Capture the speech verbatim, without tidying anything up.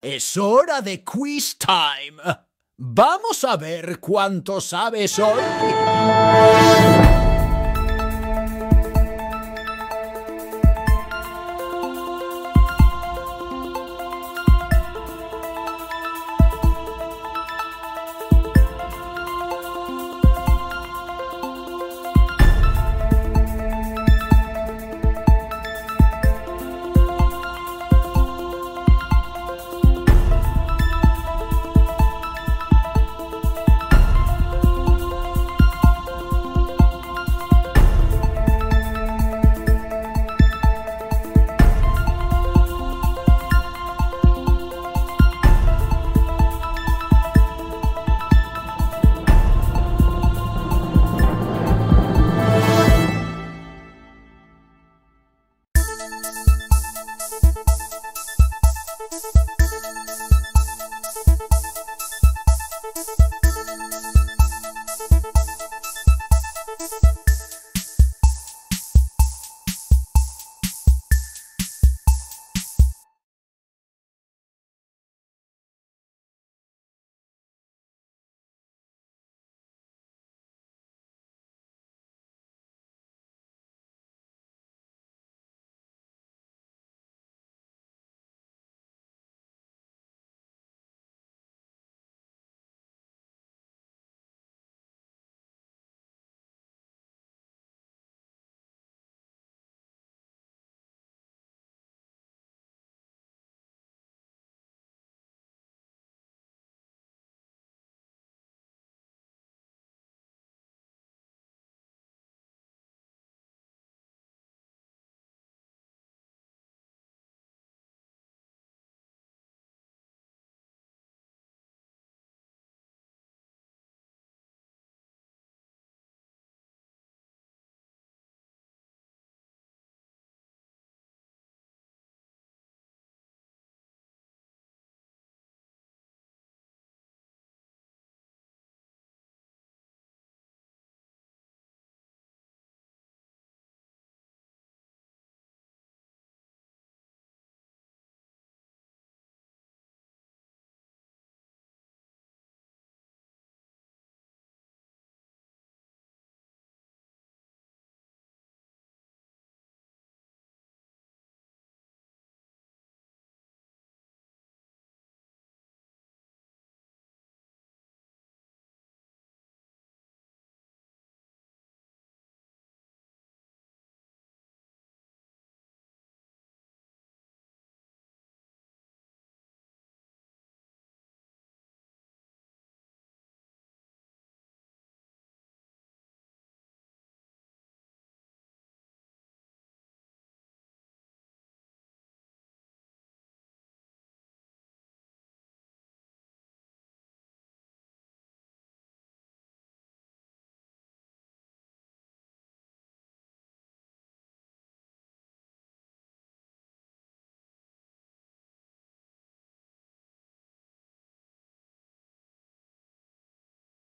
Es hora de Quiz Time. Vamos a ver cuánto sabes hoy.